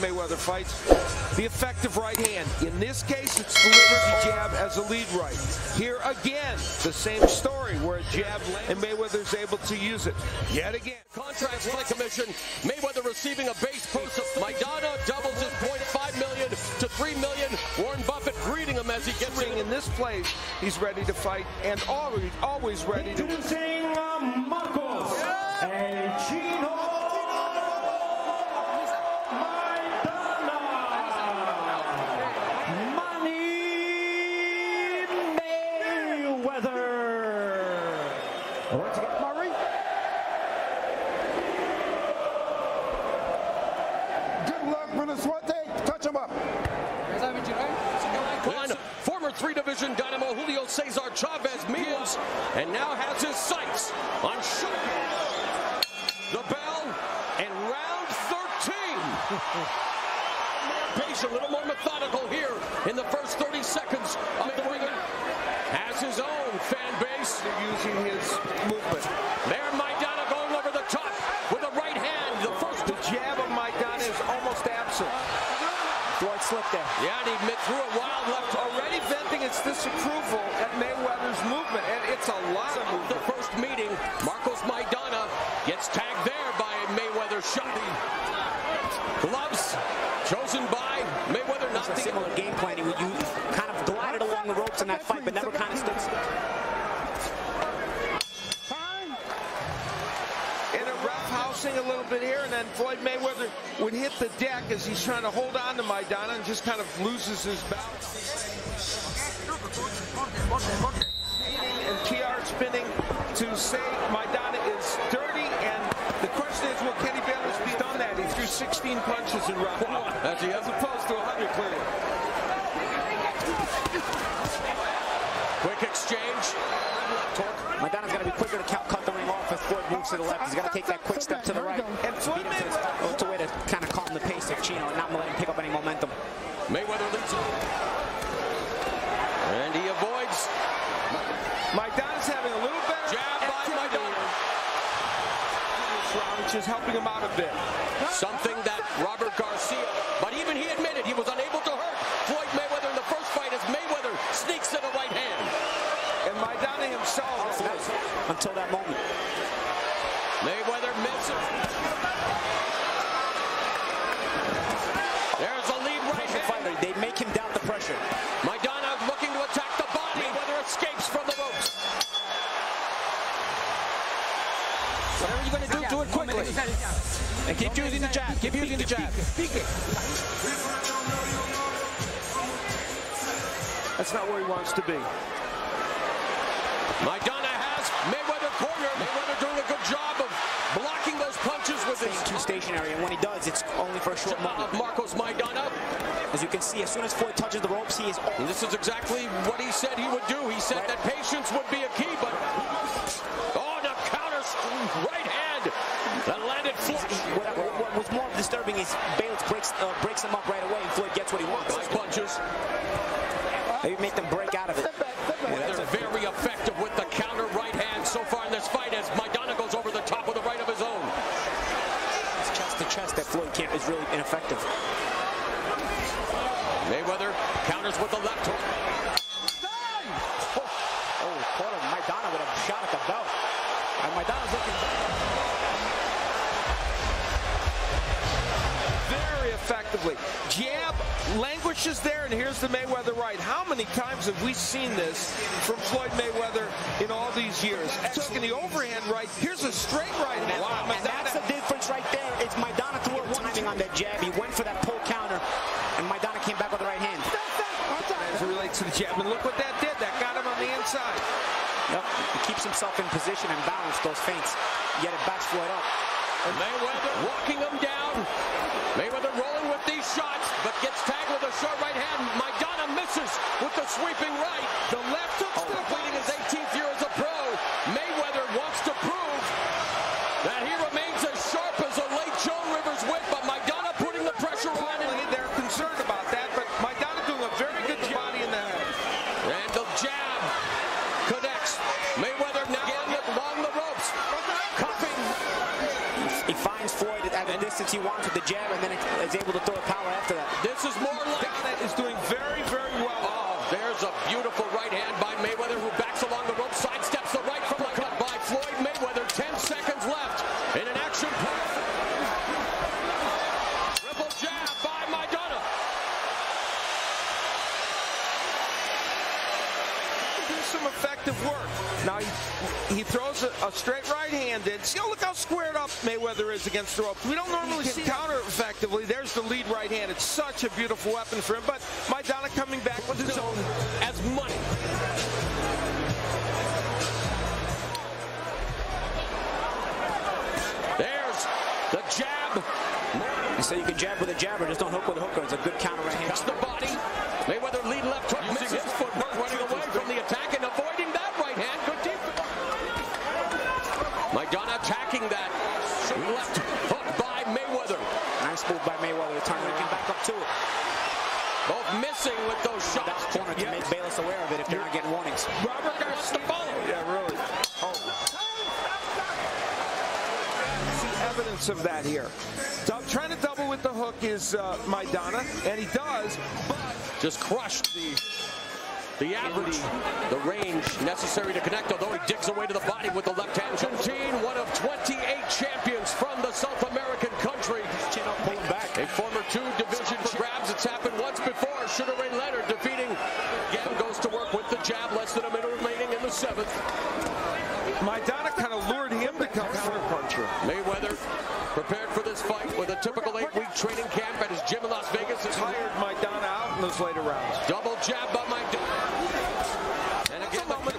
Mayweather fights, the effective right hand. In this case, it's the liberty jab as a lead right. Here again, the same story where a jab lands and Mayweather's able to use it. Yet again. Contracts by commission, Mayweather receiving a base post of Maidana doubles his $0.5 million to $3 million. Warren Buffett greeting him as he gets in. In this place, he's ready to fight and always ready to win. Marcos and Chino. Former three-division dynamo Julio Cesar Chavez meals and now has his sights on the bell and round 13. Patient, a little more methodical here in the first 30 seconds of the ring. Has his own fan base. They're using his movement. There, Maidana going over the top with a right hand. The jab of Maidana is almost absent. Floyd slipped there. Yeah, and he threw a wild left. Already venting its disapproval at Mayweather's movement, and it's a lot of movement. The first meeting, Marcos Maidana gets tagged there by a Mayweather shot. Gloves chosen by Mayweather. Not the similar game plan. You kind of glided along the ropes in that fight, but never kind of sticks. A little bit here, and then Floyd Mayweather would hit the deck as he's trying to hold on to Maidana and just kind of loses his balance. And TR spinning to say Maidana is dirty, and the question is, will Kenny Bale be done that? He threw 16 punches in round one, as opposed to 100 clearly. Quick exchange. Maidana's got to be quicker to cut the ring off as Floyd moves to the left. He's got to take that quick step to the right. And Floyd Mayweather, it's a way to kind of calm the pace of Chino and not let him pick up any momentum. Mayweather leads him. And he avoids. Maidana's having a little better jab by Maidana. Which is helping him out a bit. Something that Robert Garcia, but even he admitted he was unable to hurt Floyd Mayweather in the first fight as Mayweather sneaks in a right hand. And Maidana himself. Until that moment. Mayweather misses. There's a lead right hand. They make him doubt the pressure. Maidana looking to attack the body. Mayweather escapes from the ropes. Whatever you're going to do it quickly. And keep using the jab. Keep using the jab. That's not where he wants to be. Maidana has Mayweather cornered. Mayweather doing a good job of blocking those punches with his too stationary, and when he does, it's only for a short moment. Marcos Maidana. As you can see, as soon as Floyd touches the ropes, he is off. And this is exactly what he said he would do. He said that patience would be a key, but oh, the counter right hand that landed flush. What was more disturbing is Bale breaks him up right away, and Floyd gets what he wants. Nice punches. They make them break out of it. They're very effective with the counter right hand so far in this fight as Maidana goes over the top with a right of his own. It's chest to chest that Floyd camp is really ineffective. Mayweather counters with the left hook. Oh, caught him. Maidana with a shot at the belt. And Maidana's looking. Very effectively. Jab languishes there, and here's the Mayweather right. How many times have we seen this from Floyd Mayweather in all these years? Taking the overhand right. Here's a straight right hand. Wow. And that's the difference right there. It's Maidana threw a timing on that jab. He went for that pull counter, and Maidana came back with the right hand. As it relates to the jab, and look what that did. That got him on the inside. Yep. He keeps himself in position and balance those feints. Yet it backs Floyd up. And Mayweather walking him down. Mayweather rolling with these shots, but gets tagged with a short right hand. Maidana misses with the sweeping right. The left hook completing his 18th year as a pro. Mayweather wants to prove that he remains as sharp as a late Joan Rivers whip, but Maidana putting the pressure on him. They're concerned about that, but Maidana doing a very good body in the head. And the jab connects. Mayweather now along the ropes. Cupping. He finds Floyd at the distance he wants with the jab, and then it's able to throw a power after that. This is more like it is doing very, very well. Oh, there's a beautiful right hand by Mayweather, who backs along the rope, sidesteps the right from the cut by Floyd Mayweather. 10 seconds left in an action play. Triple jab by Maidana. Here's some effective work. Now he throws a straight right-hand in. See, look how squared up Mayweather is against the ropes. We don't normally see counter effectively. There's the lead right hand. It's such a beautiful weapon for him. But Maidana coming back with his own as money. There's the jab. They say you can jab with a jabber, just don't hook with a hooker. It's a good counter right hand. That's the body. Mayweather lead left hook. Misses his footwork, running away from the attack and avoiding that right hand. Good defense. Maidana attacking that left hook by Mayweather. Nice move by Mayweather. Time to get back up to it. Both missing with those shots. That's corner to make Bayless aware of it if they're not getting warnings. Robert Garcia. Yeah, really. Oh. Evidence of that here. Trying to double with the hook is Maidana, and he does, but just crushed the average, the range necessary to connect, although he digs away to the body with the left hand. Argentine, one of 28 champions from the South American country. Chin up, pulling back. A former two-division grabs. It's happened once before. Sugar Ray Leonard defeating. Again, goes to work with the jab. Less than a minute remaining in the seventh. Maidana kind of lured him to come counter-puncher. Mayweather prepared for this fight with a typical 8-week training camp at his gym in Las Vegas. Has hired Maidana out in those later rounds. Double jab by Maidana.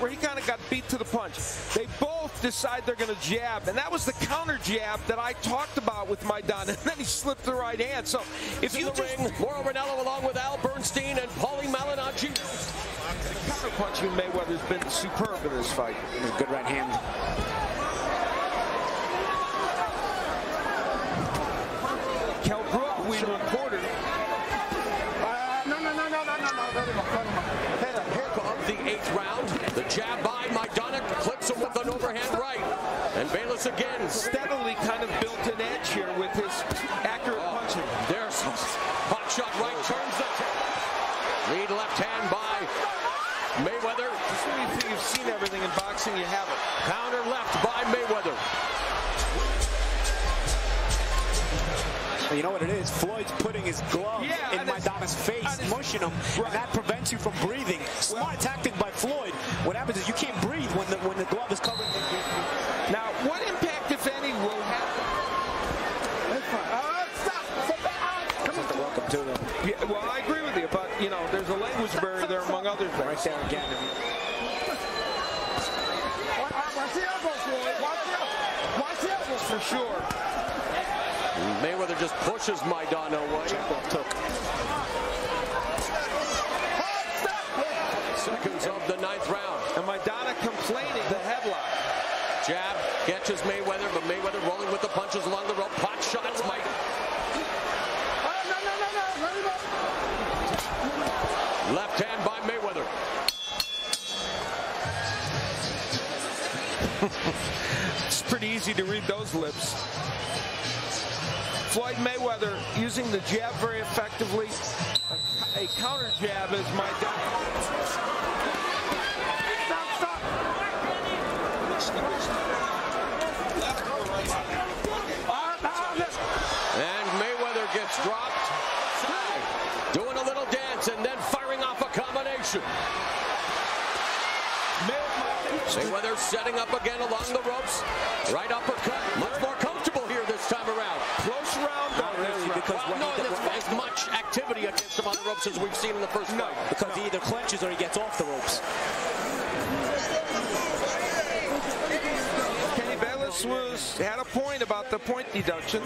Where he kind of got beat to the punch. They both decide they're going to jab, and that was the counter jab that I talked about with Maidana, and then he slipped the right hand. So if you just... ring, Mauro Ranallo along with Al Bernstein and Paulie Malignacchi. The counter punch with Mayweather's been superb in this fight. There's a good right hand. Kel Brook, we reported. Eighth round, the jab by Maidana clicks him with an overhand right, and Bayless again steadily kind of built an edge here with his accurate punching. There's hot shot right, turns the lead left hand by Mayweather. You've seen everything in boxing, you have it. Counter left by Mayweather. You know what it is? Floyd's putting his glove in Maidana's face, mushing him, and that prevents you from breathing. Smart tactic by Floyd. What happens is you can't breathe when the glove is covered. Now, what impact, if any, will happen? That's welcome to them. Yeah, well, I agree with you, but you know, there's a language barrier there, among others. Right there again. For sure. Mayweather just pushes Maidana away. Seconds of the ninth round. And Maidana complaining the headlock. Jab catches Mayweather, but Mayweather rolling with the punches along the rope. Pot shots, Mike. Left hand by Mayweather. It's pretty easy to read those lips. Floyd Mayweather using the jab very effectively. A counter jab is Maidana. And Mayweather gets dropped. Doing a little dance and then firing off a combination. Mayweather setting up again along the ropes. Right uppercut. Much more comfortable here this time around. Close round, though, really, because there's as much activity against him on the ropes as we've seen in the first fight. Because he either clenches or he gets off the ropes. Kenny Bale had a point about the point deduction.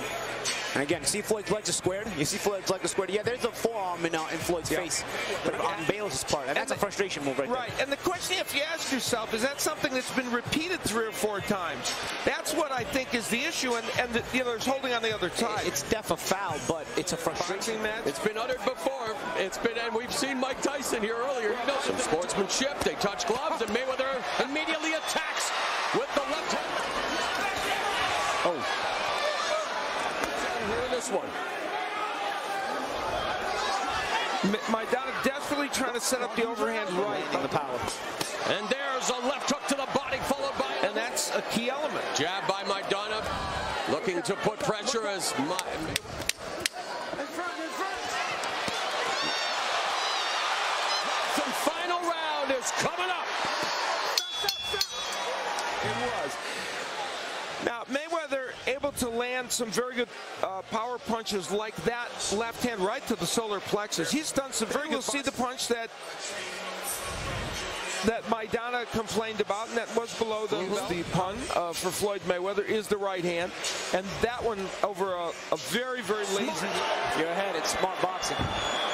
And again, see Floyd's legs are squared. You see Floyd's legs are squared. Yeah, there's a forearm in Floyd's face, but on Bale's part. And that's a frustration move right there. Right, and the question, if you ask yourself, is that something that's been repeated 3 or 4 times? That's what I think is the issue, and you know, there's holding on the other side. It's def a foul, but it's a frustration match. It's been uttered before. It's been, and we've seen Mike Tyson here earlier. You know, some sportsmanship. They touch gloves, and Mayweather immediately attacks with the left hand. Oh. This one. Maidana desperately trying to set up the overhand right on the power. And there's a left hook to the body, followed by... And that's a key element. Jab by Maidana, looking to put pressure as... The final round is coming up. It was. Now, Mayweather able to land some very good power punches like that left hand right to the solar plexus. He's done some very good. You'll see the punch that Maidana complained about, and that was below the, pun for Floyd Mayweather, is the right hand. And that one over a very, very lazy... Your head, it's smart boxing.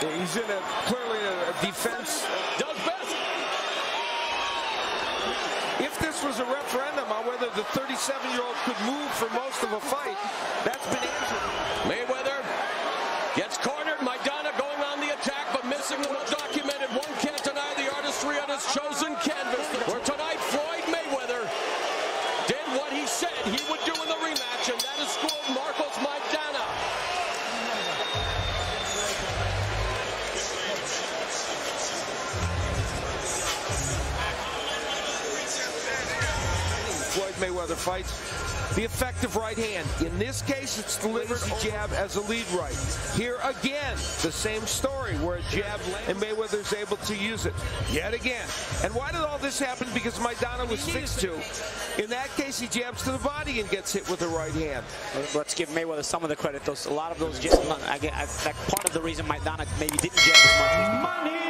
Yeah, he's in a, clearly a defense. Does best. If this was a referendum on whether the 37-year-old could move for most of a fight, that's been answered. Mayweather gets cornered. Maidana going on the attack, but missing the well-documented one. Can't deny the artistry on his chosen canvas. Where tonight, Floyd Mayweather did what he said he would do in the rematch, and that is scored Marcos Maidana. Floyd Mayweather fights the effective right hand. In this case, it's delivered a jab as a lead right. Here again, the same story where a jab and Mayweather's able to use it yet again. And why did all this happen? Because Maidana was fixed to. In that case, he jabs to the body and gets hit with the right hand. Let's give Mayweather some of the credit. A lot of those jabs, that's part of the reason Maidana maybe didn't jab as much. Money.